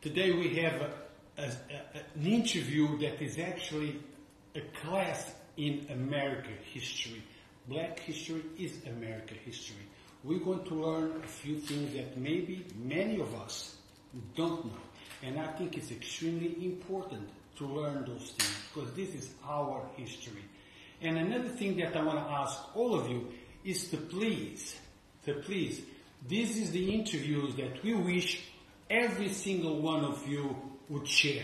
Today we have an interview that is actually a class in American history. Black history is American history. We're going to learn a few things that maybe many of us don't know. And I think it's extremely important to learn those things because this is our history. And another thing that I want to ask all of you is to please, this is the interviews that we wish every single one of you would share.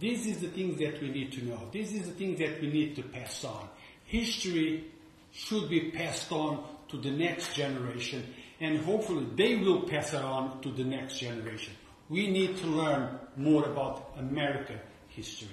This is the things that we need to know. This is the things that we need to pass on. History should be passed on to the next generation, and hopefully they will pass it on to the next generation. We need to learn more about American history.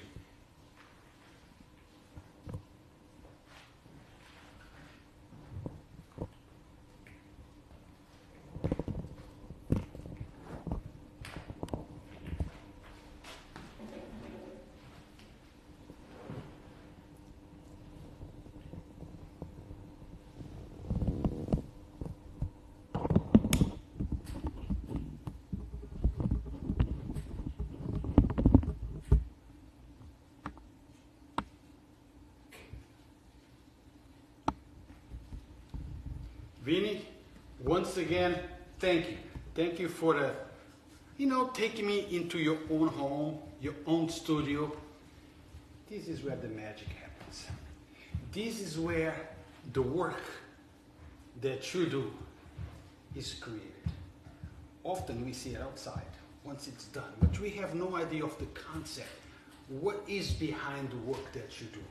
Vinnie, once again, thank you. Thank you for taking me into your own home, your own studio. This is where the magic happens. This is where the work that you do is created. Often we see it outside, once it's done, but we have no idea of the concept, what is behind the work that you do.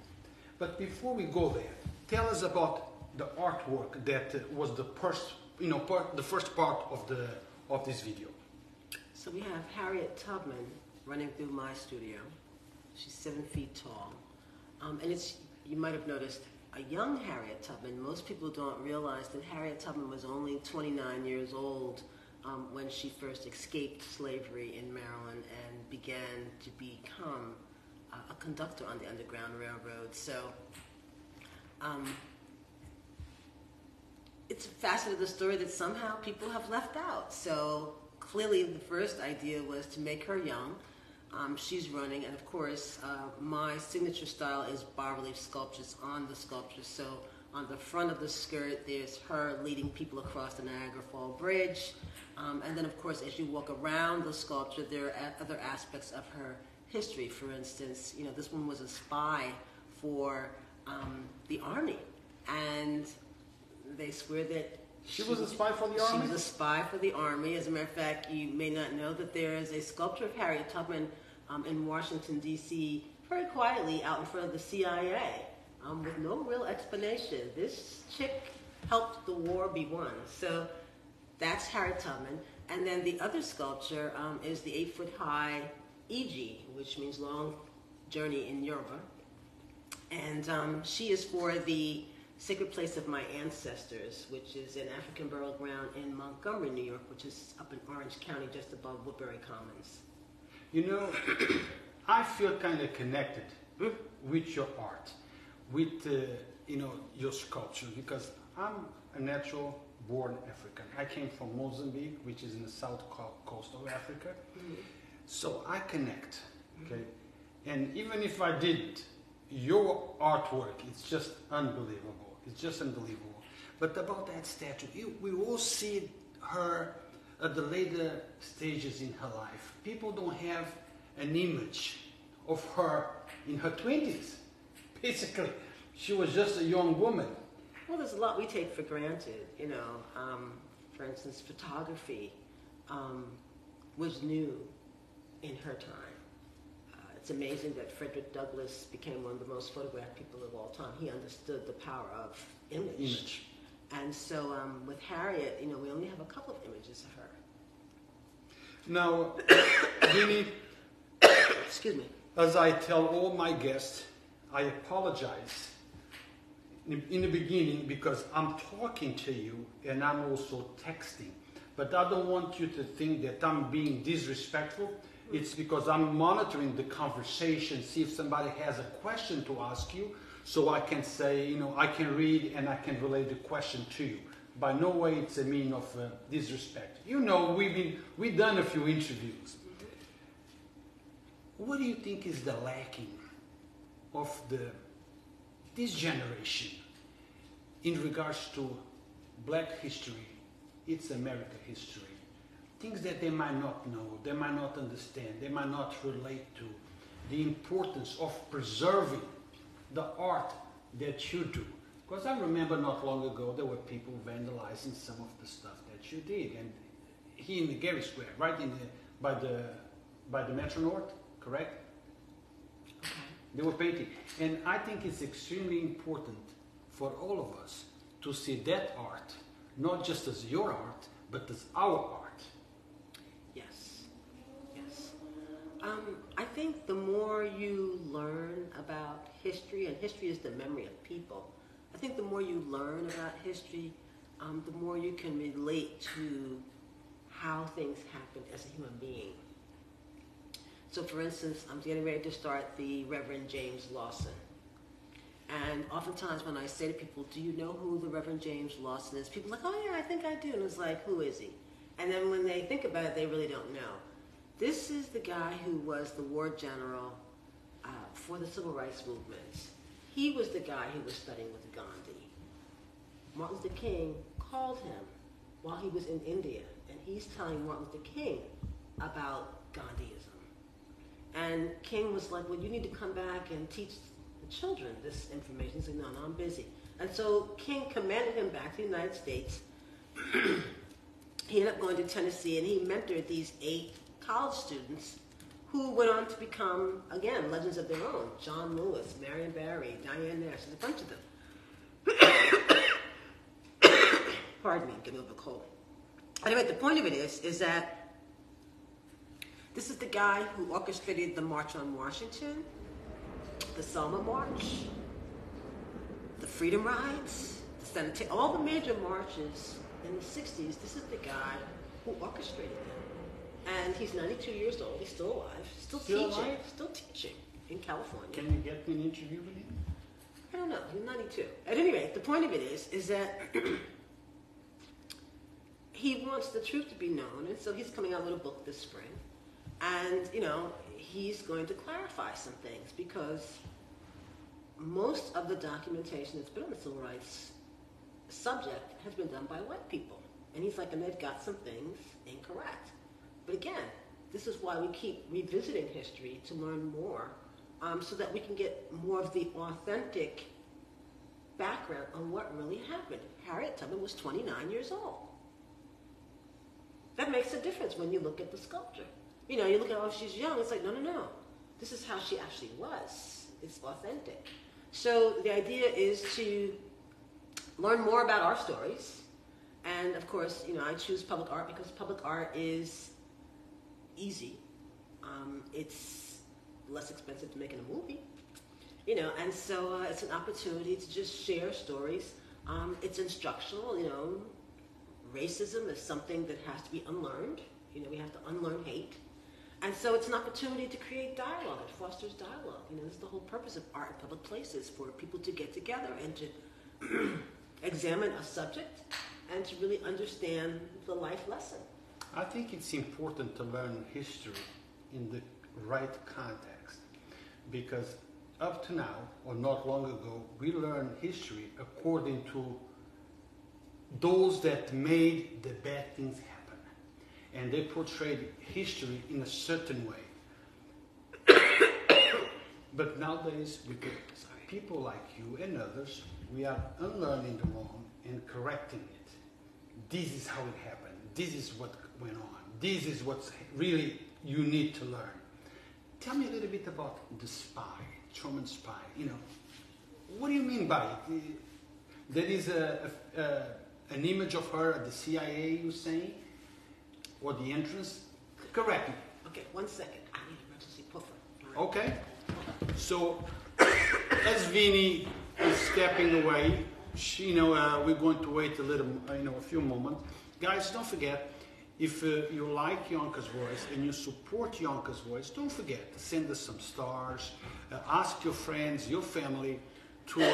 But before we go there, tell us about the artwork that was the first part of this video. So we have Harriet Tubman running through my studio. She's 7 feet tall, and it's, you might have noticed, a young Harriet Tubman. Most people don't realize that Harriet Tubman was only 29 years old when she first escaped slavery in Maryland and began to become a conductor on the Underground Railroad. So. It's a facet of the story that somehow people have left out. So clearly the first idea was to make her young. She's running, and of course my signature style is bas-relief sculptures on the sculpture. So on the front of the skirt there's her leading people across the Niagara Falls Bridge. And then of course as you walk around the sculpture there are other aspects of her history. For instance, this woman was a spy for the army, and they swear that she was a spy for the army? She was a spy for the army. As a matter of fact, you may not know that there is a sculpture of Harriet Tubman in Washington, D.C., very quietly out in front of the CIA with no real explanation. This chick helped the war be won. So that's Harriet Tubman. And then the other sculpture is the 8-foot-high Iji, which means long journey in Yoruba. And she is for the Sacred Place of My Ancestors, which is an African burial ground in Montgomery, New York, which is up in Orange County, just above Woodbury Commons. I feel kind of connected with your art, with your sculpture, because I'm a natural born African. I came from Mozambique, which is in the south coast of Africa, so I connect, okay? And even if I didn't, your artwork, it's just unbelievable. It's just unbelievable. But about that statue, we all see her at the later stages in her life. People don't have an image of her in her 20s. Basically, she was just a young woman. Well, there's a lot we take for granted, for instance, photography was new in her time. It's amazing that Frederick Douglass became one of the most photographed people of all time. He understood the power of image. And so with Harriet, we only have a couple of images of her. Now, Vinnie, excuse me. As I tell all my guests, I apologize in the beginning because I'm talking to you and I'm also texting. But I don't want you to think that I'm being disrespectful. It's because I'm monitoring the conversation, see if somebody has a question to ask you, so I can say, I can read and I can relay the question to you. By no way it's a mean of disrespect. We've done a few interviews. what do you think is the lacking of this generation in regards to black history, it's American history? Things that they might not know, they might not understand, they might not relate to, the importance of preserving the art that you do. Because I remember not long ago there were people vandalizing some of the stuff that you did, and here in the Gary Square, right in the, by the Metro North, correct? Okay. They were painting, and I think it's extremely important for all of us to see that art, not just as your art, but as our art. Yes, yes. I think the more you learn about history, and history is the memory of people, I think the more you learn about history, the more you can relate to how things happen as a human being. So for instance, I'm getting ready to start the Reverend James Lawson. And oftentimes when I say to people, do you know who the Reverend James Lawson is? People are like, oh yeah, I think I do. And it's like, who is he? And then when they think about it, they really don't know. This is the guy who was the war general for the civil rights movements. He was the guy who was studying with Gandhi. Martin Luther King called him while he was in India, and he's telling Martin Luther King about Gandhiism. And King was like, well, you need to come back and teach the children this information. He's like, no, no, I'm busy. And so King commanded him back to the United States. He ended up going to Tennessee, and he mentored these 8 college students who went on to become, again, legends of their own. John Lewis, Marion Barry, Diane Nash, and a bunch of them. Pardon me, give me a little cold. Anyway, the point of it is that this is the guy who orchestrated the March on Washington, the Selma March, the Freedom Rides, the Senate, all the major marches in the 60s. This is the guy who orchestrated them. And he's 92 years old. He's still alive. Still teaching in California. Can you get an interview with him? I don't know. He's 92. At any rate, the point of it is that he wants the truth to be known, and so he's coming out with a book this spring. And you know, he's going to clarify some things because most of the documentation that's been on the civil rights subject has been done by white people. And he's like, and they've got some things incorrect. But again, this is why we keep revisiting history to learn more, so that we can get more of the authentic background on what really happened. Harriet Tubman was 29 years old. That makes a difference when you look at the sculpture. You know, you look at, oh, she's young. It's like, no, no, no. This is how she actually was. It's authentic. So the idea is to learn more about our stories. And of course, you know, I choose public art because public art is easy. It's less expensive to make in a movie, you know, and so it's an opportunity to just share stories. It's instructional, you know. Racism is something that has to be unlearned. You know, we have to unlearn hate. And so it's an opportunity to create dialogue. It fosters dialogue. You know, this is the whole purpose of art in public places, for people to get together and to examine a subject and to really understand the life lesson. I think it's important to learn history in the right context, because up to now, or not long ago, we learned history according to those that made the bad things happen, and they portrayed history in a certain way. But nowadays, people like you and others, we are unlearning the wrong and correcting it. This is how it happened. This is what went on. This is what really you need to learn. Tell me a little bit about the spy, Truman spy. You know, what do you mean by it? There is an image of her at the CIA, you say, or the entrance? Correct me. Okay, one second. I need an emergency puffer. Okay. So, as Vinnie is stepping away, she, you know, we're going to wait a little, you know, a few moments. Guys, don't forget, if you like Yonkers Voice and you support Yonkers Voice, don't forget to send us some stars, ask your friends, your family to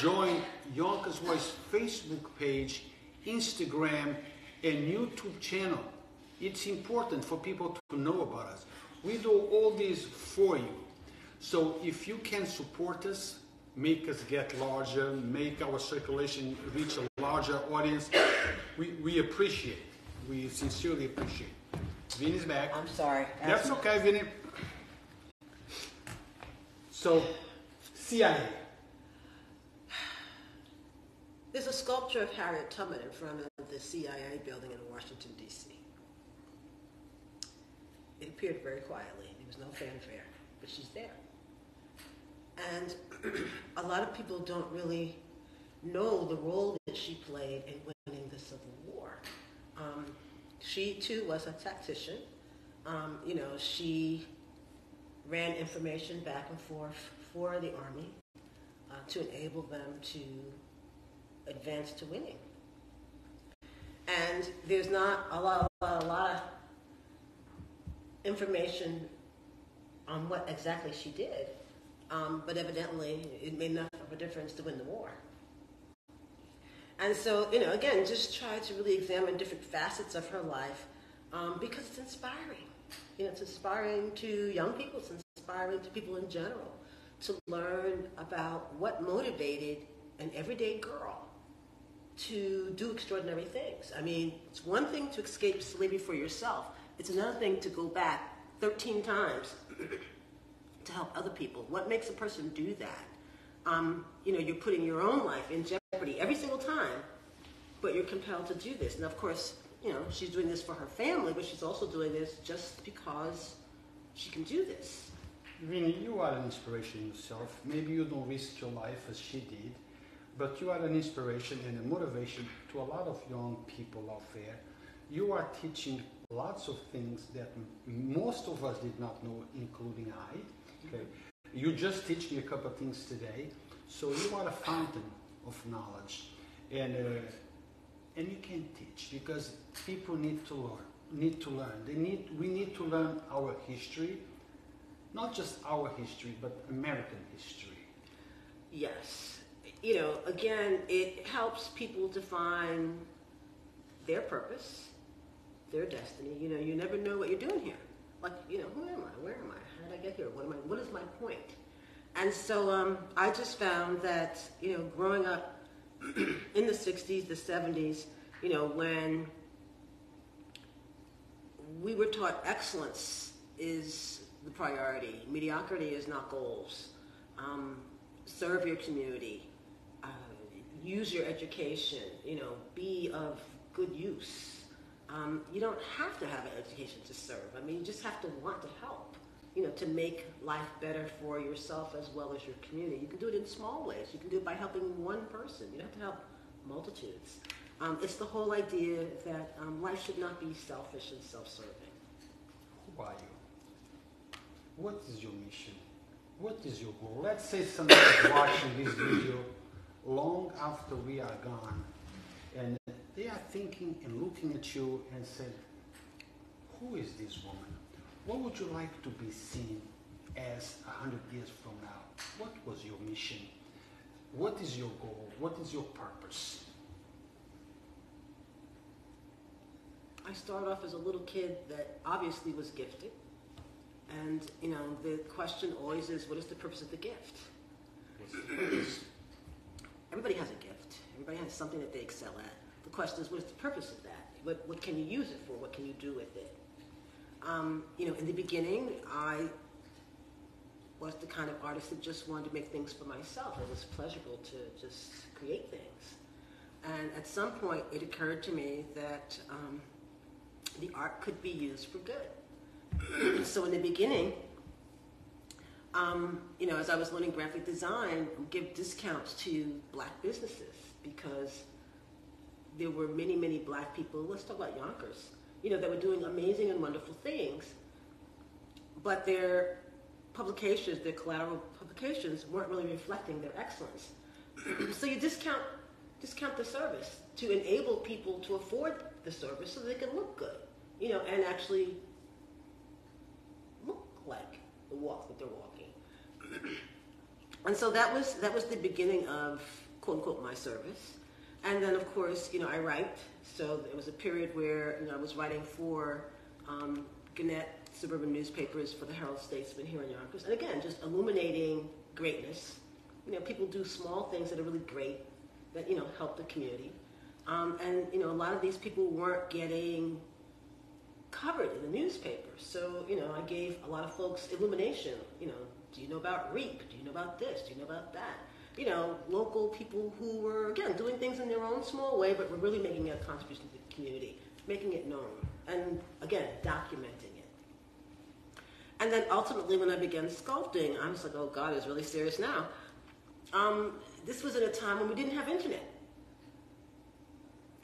join Yonkers Voice Facebook page, Instagram, and YouTube channel. It's important for people to know about us. We do all this for you. So if you can support us, make us get larger, make our circulation reach a larger audience, we appreciate it. We sincerely appreciate it. Vinnie's back. I'm sorry. That's okay, Vinnie. So, CIA. There's a sculpture of Harriet Tubman in front of the CIA building in Washington, D.C. It appeared very quietly. There was no fanfare, but she's there. And a lot of people don't really know the role that she played in winning the Civil War. She, too, was a tactician. You know, she ran information back and forth for the Army to enable them to advance to winning. And there's not a lot of information on what exactly she did, but evidently it made enough of a difference to win the war. And so, you know, again, just try to really examine different facets of her life because it's inspiring. You know, it's inspiring to young people, it's inspiring to people in general to learn about what motivated an everyday girl to do extraordinary things. I mean, it's one thing to escape slavery for yourself. It's another thing to go back 13 times to help other people. What makes a person do that? You know, you're putting your own life in jeopardy every single time, but you're compelled to do this. And of course, you know, she's doing this for her family, but she's also doing this just because she can do this. Vinnie, you are an inspiration yourself. Maybe you don't risk your life as she did, but you are an inspiration and a motivation to a lot of young people out there. You are teaching lots of things that most of us did not know, including I. Okay. You just teach me a couple of things today, so you are a fountain of knowledge, and you can teach because people need to learn. We need to learn our history, not just our history, but American history. Yes, you know, again, it helps people define their purpose, their destiny. You know, you never know what you're doing here. Like, you know, who am I? Where am I? How did I get here? What am I? What is my point? And so I just found that, you know, growing up in the 60s, the 70s, you know, when we were taught excellence is the priority, mediocrity is not goals, serve your community, use your education, you know, be of good use. You don't have to have an education to serve. I mean, you just have to want to help, you know, to make life better for yourself as well as your community. You can do it in small ways. You can do it by helping one person. You don't have to help multitudes. It's the whole idea that life should not be selfish and self-serving. Who are you? What is your mission? What is your goal? Let's say somebody's watching this video long after we are gone, and they are thinking and looking at you and said, who is this woman? What would you like to be seen as 100 years from now? What was your mission? What is your goal? What is your purpose? I started off as a little kid that obviously was gifted. And, you know, the question always is, what is the purpose of the gift? What's the purpose? Everybody has a gift. Everybody has something that they excel at. The question is, what's the purpose of that? What can you use it for? What can you do with it? You know, in the beginning, I was the kind of artist that just wanted to make things for myself. It was pleasurable to just create things. And at some point, it occurred to me that the art could be used for good. So in the beginning, you know, as I was learning graphic design, give discounts to black businesses because there were many, many black people, let's talk about Yonkers, you know, that were doing amazing and wonderful things, but their publications, their collateral publications weren't really reflecting their excellence. So you discount the service to enable people to afford the service so they can look good, you know, and actually look like the walk that they're walking. And so that was the beginning of, quote unquote, my service. And then, of course, you know, I write. So it was a period where, you know, I was writing for Gannett suburban newspapers for the Herald Statesman here in Yonkers. And again, just illuminating greatness. You know, people do small things that are really great that, you know, help the community. And, you know, a lot of these people weren't getting covered in the newspaper. So, you know, I gave a lot of folks illumination. You know, do you know about REAP? Do you know about this? Do you know about that? You know, local people who were, again, doing things in their own small way, but were really making a contribution to the community, making it known, and, again, documenting it. And then ultimately, when I began sculpting, I was like, oh, God, it's really serious now. This was at a time when we didn't have internet.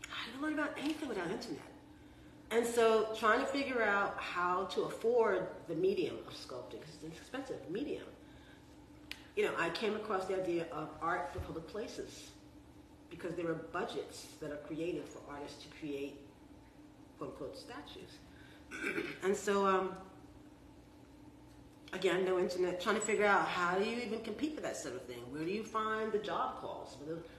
I didn't learn about anything without internet. And so trying to figure out how to afford the medium of sculpting, because it's an expensive medium, you know, I came across the idea of art for public places, because there are budgets that are created for artists to create quote-unquote statues. And so, again, no internet, trying to figure out how do you even compete for that sort of thing? Where do you find the job calls?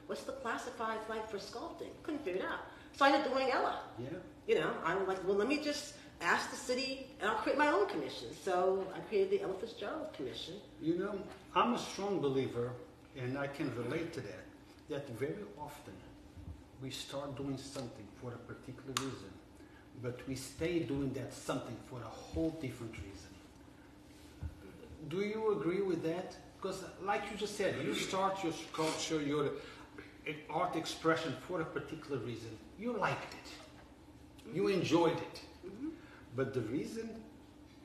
What's the classified like for sculpting? Couldn't figure it out. So I ended up doing Ella. Yeah. You know, I was like, well, let me just ask the city, and I'll create my own commission. So I created the Elephant's Journal Commission. You know, I'm a strong believer, and I can relate to that very often we start doing something for a particular reason, but we stay doing that something for a whole different reason. Do you agree with that? Because like you just said, you start your sculpture, your art expression for a particular reason. You liked it. Mm-hmm. You enjoyed it. Mm-hmm. But the reason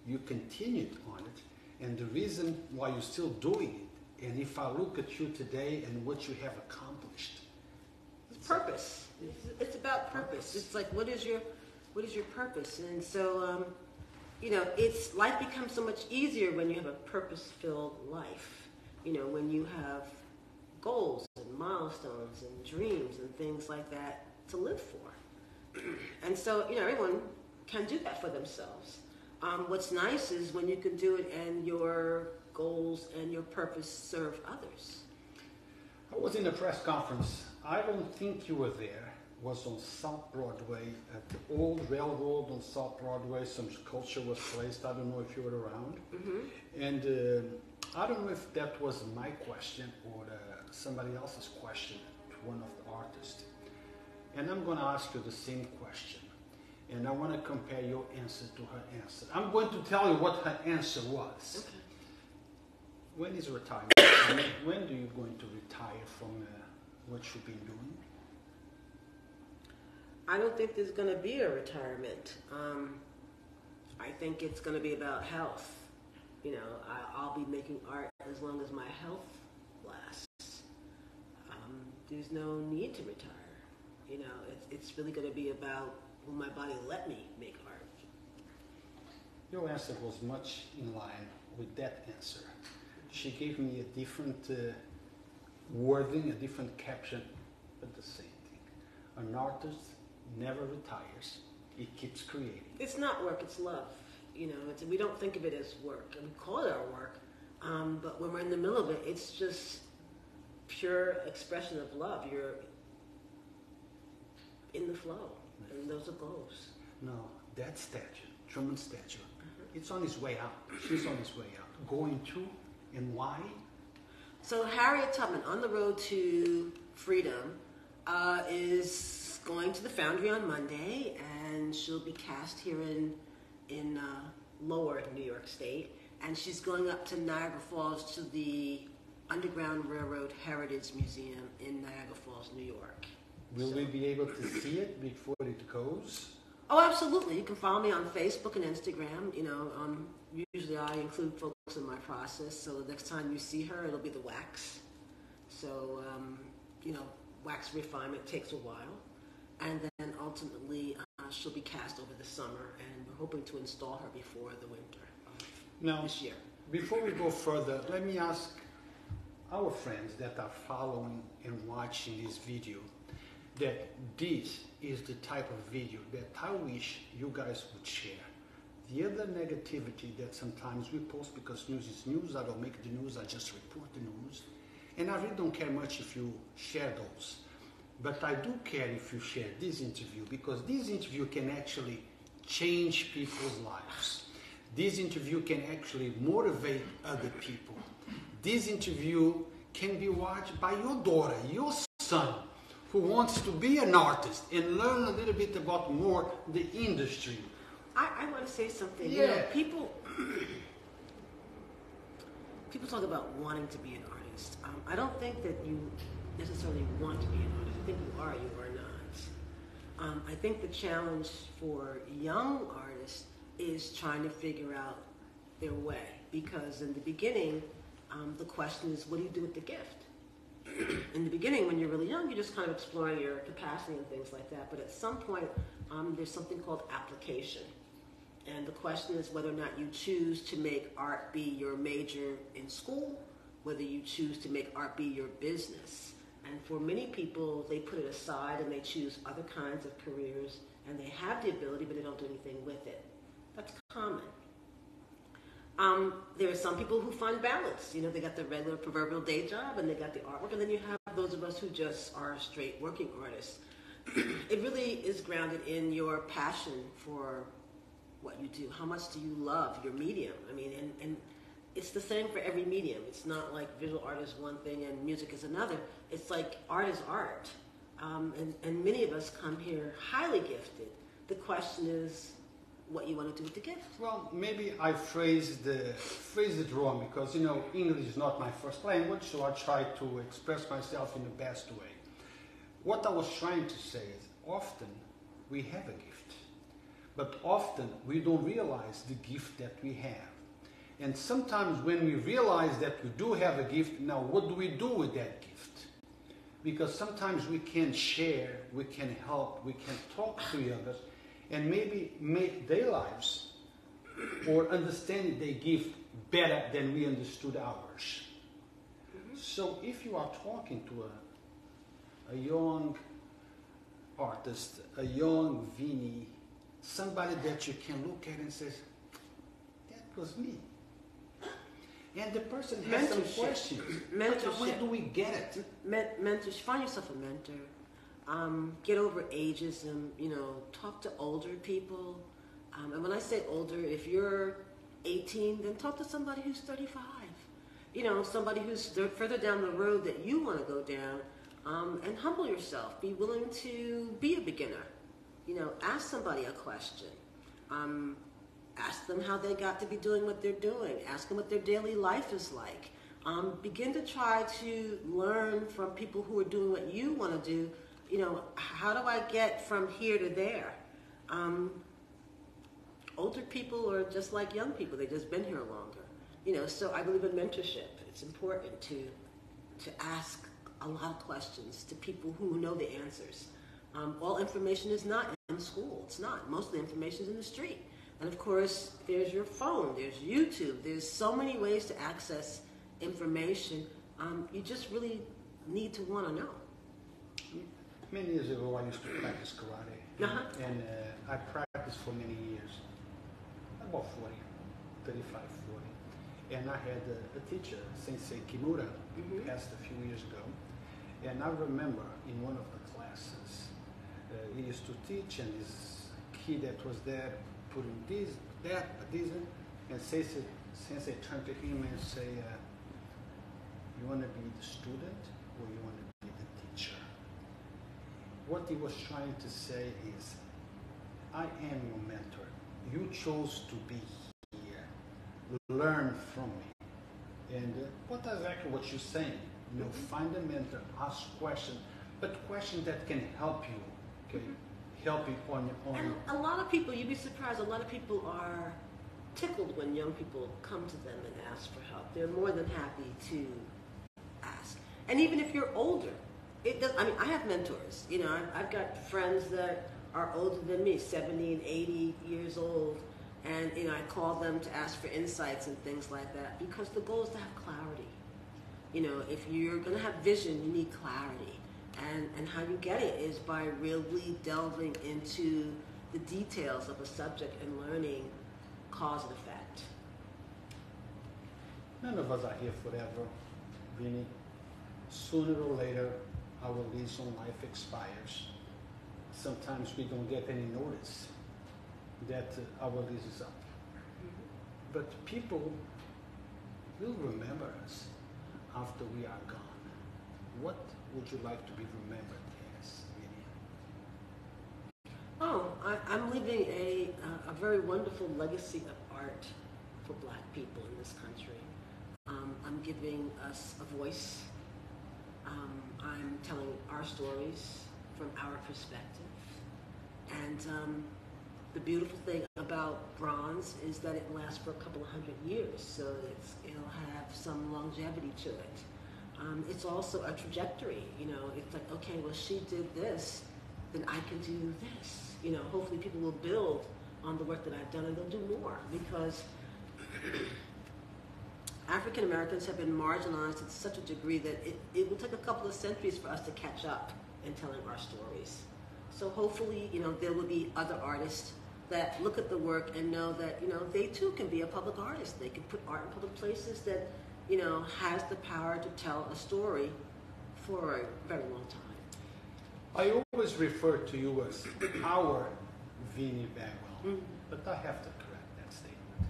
you continued on it, and the reason why you're still doing it, and if I look at you today and what you have accomplished. It's purpose. It's about purpose. It's like, what is your purpose? And so, you know, it's, life becomes so much easier when you have a purpose-filled life. You know, when you have goals and milestones and dreams and things like that to live for. And so, you know, everyone can do that for themselves. What's nice is when you can do it and your goals and your purpose serve others. I was in a press conference. I don't think you were there. It was on South Broadway, at the old railroad on South Broadway. Some sculpture was placed. I don't know if you were around. Mm-hmm. And I don't know if that was my question or somebody else's question to one of the artists. And I'm going to ask you the same question. And I want to compare your answer to her answer. I'm going to tell you what her answer was. Okay. When is retirement? When do you going to retire from what you've been doing? I don't think there's going to be a retirement. I think it's going to be about health. You know, I'll be making art as long as my health lasts. There's no need to retire. You know, it's really going to be about, will my body let me make art? Your answer was much in line with that answer. She gave me a different wording, a different caption, but the same thing. An artist never retires. It keeps creating. It's not work, it's love. You know, we don't think of it as work. We call it our work, but when we're in the middle of it, it's just pure expression of love. You're in the flow. And those are goals. No, that statue, Truman's statue, it's on his way out. She's on his way out. Going to, and why? So Harriet Tubman, on the road to freedom, is going to the Foundry on Monday, and she'll be cast here in lower New York State, and she's going up to Niagara Falls to the Underground Railroad Heritage Museum in Niagara Falls, New York. Will we be able to see it before it goes? Oh, absolutely. You can follow me on Facebook and Instagram. You know, usually I include folks in my process, so the next time you see her, it'll be the wax. So, you know, wax refinement takes a while. And then ultimately, she'll be cast over the summer, and we're hoping to install her before the winter this year. Before we go further, let me ask our friends that are following and watching this video, that this is the type of video that I wish you guys would share. The other negativity that sometimes we post, because news is news, I don't make the news, I just report the news. And I really don't care much if you share those. But I do care if you share this interview, because this interview can actually change people's lives. This interview can actually motivate other people. This interview can be watched by your daughter, your son, who wants to be an artist and learn a little bit about more the industry. I want to say something. Yeah. You know, people talk about wanting to be an artist. I don't think that you necessarily want to be an artist. I think you are not. I think the challenge for young artists is trying to figure out their way, because in the beginning, the question is, what do you do with the gift? In the beginning, when you're really young, you're just kind of exploring your capacity and things like that. But at some point, there's something called application. And the question is whether or not you choose to make art be your major in school, whether you choose to make art be your business. And for many people, they put it aside and they choose other kinds of careers, and they have the ability, but they don't do anything with it. That's common. There are some people who find balance. You know, they got the regular proverbial day job and they got the artwork, and then you have those of us who just are straight working artists. It really is grounded in your passion for what you do. How much do you love your medium? I mean, and it's the same for every medium. It's not like visual art is one thing and music is another. It's like art is art. And many of us come here highly gifted. The question is, what you want to do with the gift? Well, maybe I phrased it wrong, because, you know, English is not my first language, so I try to express myself in the best way. What I was trying to say is, often we have a gift, but often we don't realize the gift that we have. And sometimes when we realize that we do have a gift, now what do we do with that gift? Because sometimes we can share, we can help, we can talk to others, and maybe make their lives or understand their gift better than we understood ours. Mm-hmm. So if you are talking to a young artist, a young Vinnie, somebody that you can look at and say, that was me. And the person has some questions. Mentorship. Where do we get it? Mentors. Find yourself a mentor. Get over ageism, you know, talk to older people. And when I say older, if you're 18, then talk to somebody who's 35. You know, somebody who's further down the road that you want to go down, and humble yourself. Be willing to be a beginner. You know, ask somebody a question. Ask them how they got to be doing what they're doing. Ask them what their daily life is like. Begin to try to learn from people who are doing what you want to do. You know, how do I get from here to there? Older people are just like young people. They've just been here longer. You know, so I believe in mentorship. It's important to ask a lot of questions to people who know the answers. All information is not in school. It's not. Most of the information is in the street. And, of course, there's your phone. There's YouTube. There's so many ways to access information. You just really need to want to know. Many years ago, I used to practice karate, and I practiced for many years, about 35, 40, and I had a teacher, Sensei Kimura, who passed a few years ago, and I remember in one of the classes, he used to teach, and this kid that was there put in this, that, this, and Sensei turned to him and say, you want to be the student or you want to be the teacher? What he was trying to say is, I am your mentor. You chose to be here. Learn from me. And what exactly what you're saying? You know, find a mentor, ask questions, but questions that can help you. Okay, help you on your own. And a lot of people, you'd be surprised. A lot of people are tickled when young people come to them and ask for help. They're more than happy to ask. And even if you're older. It does, I mean, I have mentors, you know, I've got friends that are older than me, 70 and 80 years old, and, you know, I call them to ask for insights and things like that, because the goal is to have clarity. You know, if you're going to have vision, you need clarity, and how you get it is by really delving into the details of a subject and learning cause and effect. None of us are here forever, Vinnie. Sooner or later, our lease on life expires. Sometimes we don't get any notice that our lease is up. But people will remember us after we are gone. What would you like to be remembered as, Vinnie? Oh, I'm leaving a very wonderful legacy of art for Black people in this country. I'm giving us a voice. I'm telling our stories from our perspective. And the beautiful thing about bronze is that it lasts for a couple of 100 years, so it'll have some longevity to it. It's also a trajectory, you know. It's like, okay, well, she did this, then I can do this. You know, hopefully people will build on the work that I've done and they'll do more, because African Americans have been marginalized to such a degree that it will take a couple of centuries for us to catch up in telling our stories. So hopefully, you know, there will be other artists that look at the work and know that, you know, they too can be a public artist. They can put art in public places that, you know, has the power to tell a story for a very long time. I always refer to you as our Vinnie Bagwell, but I have to correct that statement.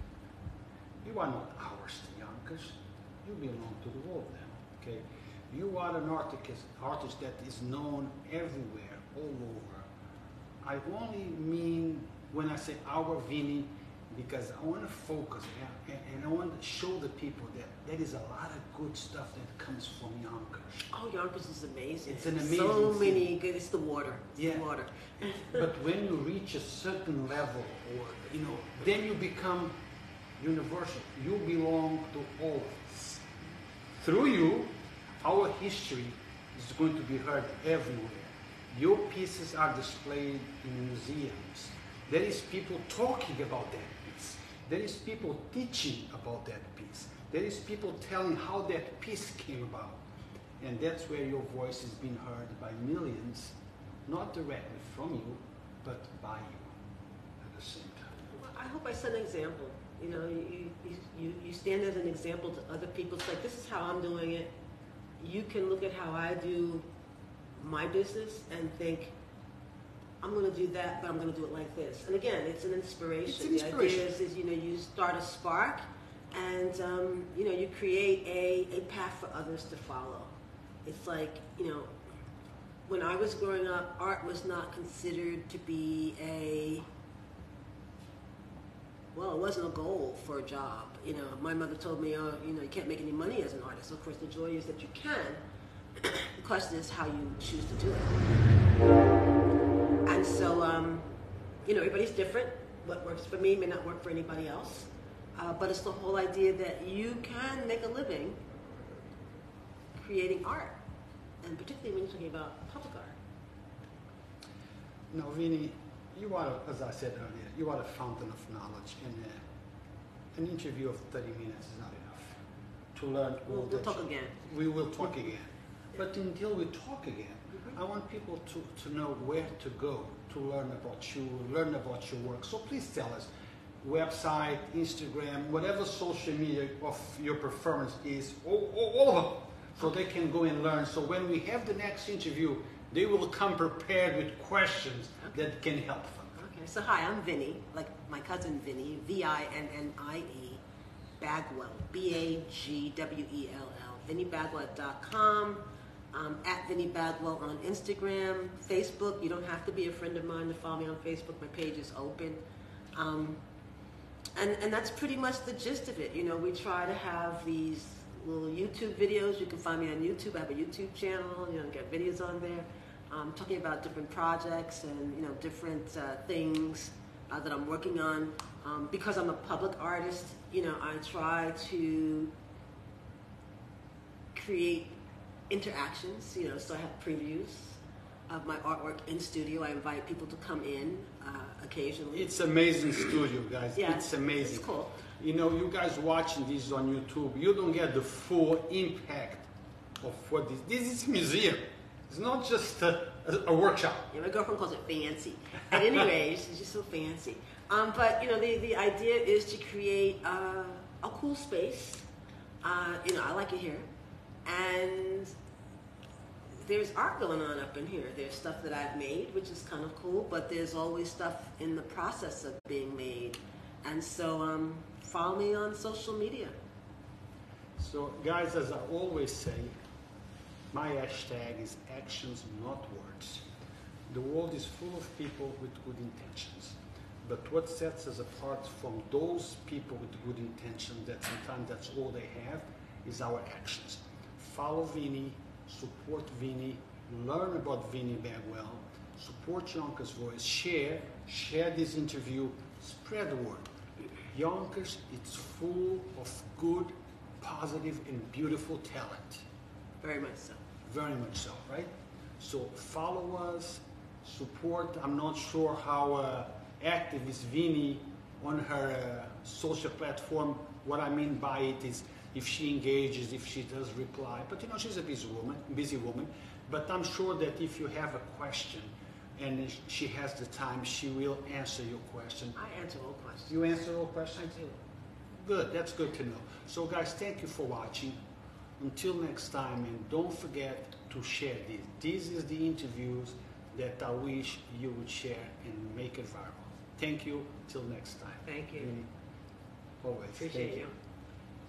You are not ours to Yonkers. You belong to the world now, okay? You are an artist that is known everywhere, all over. I only mean, when I say our Vinnie, because I want to focus and I want to show the people that there is a lot of good stuff that comes from Yonkers. Oh, Yonkers is amazing. It's an amazing so city. Many good, it's the water. It's the water. But when you reach a certain level, or, you know, then you become universal. You belong to all of us. Through you, our history is going to be heard everywhere. Your pieces are displayed in museums. There is people talking about that piece. There is people teaching about that piece. There is people telling how that piece came about. And that's where your voice is being heard by millions, not directly from you, but by you at the same time. Well, I hope I set an example. You know, you stand as an example to other people. It's like, this is how I'm doing it. You can look at how I do my business and think, I'm going to do that, but I'm going to do it like this. And again, it's an inspiration. It's an inspiration. The idea is, you know, you start a spark, and you know, you create a path for others to follow. It's like, you know, when I was growing up, art was not considered to be it wasn't a goal for a job. You know, my mother told me, oh, you know, you can't make any money as an artist. Of course, the joy is that you can. The question is how you choose to do it. And so, you know, everybody's different. What works for me may not work for anybody else. But it's the whole idea that you can make a living creating art, and particularly when you're talking about public art. Now, Vinnie, you are, as I said earlier, you are a fountain of knowledge, and an interview of 30 minutes is not enough to learn all that. We'll talk again. We will talk again. But until we talk again, I want people to know where to go to learn about your work. So please tell us, website, Instagram, whatever social media of your performance is, all of them, so they can go and learn. So when we have the next interview, they will come prepared with questions that can help them. Okay, so hi, I'm Vinnie, like my cousin Vinnie, V-I-N-N-I-E, Bagwell, B-A-G-W-E-L-L, VinnieBagwell.com. At Vinnie Bagwell on Instagram, Facebook. You don't have to be a friend of mine to follow me on Facebook. My page is open. And that's pretty much the gist of it. You know, we try to have these little YouTube videos. You can find me on YouTube. I have a YouTube channel. You know, get videos on there. Talking about different projects and, you know, different things that I'm working on. Because I'm a public artist, you know, I try to create interactions, you know, so I have previews of my artwork in studio. I invite people to come in occasionally. It's amazing studio, guys. Yeah, it's amazing. It's cool. You know, you guys watching this on YouTube, you don't get the full impact of what this is a museum. It's not just a workshop. Yeah, my girlfriend calls it fancy. At any rate, she's just so fancy. But, you know, the idea is to create a cool space. You know, I like it here. And there's art going on up in here. There's stuff that I've made, which is kind of cool, but there's always stuff in the process of being made. And so follow me on social media. So guys, as I always say, my hashtag is actions, not words. The world is full of people with good intentions. But what sets us apart from those people with good intentions that sometimes that's all they have is our actions. Follow Vinnie, support Vinnie, learn about Vinnie Bagwell, support Yonkers Voice, share this interview, spread the word. Yonkers, it's full of good, positive, and beautiful talent. Very much so. Very much so, right? So follow us, support. I'm not sure how active is Vinnie on her social platform. What I mean by it is if she engages, if she does reply. But you know, she's a busy woman. But I'm sure that if you have a question and she has the time, she will answer your question. I answer all questions. You answer all questions? I do. Good, that's good to know. So guys, thank you for watching. Until next time, and don't forget to share this. This is the interviews that I wish you would share and make it viral. Thank you, till next time. Thank you. Always. Appreciate you.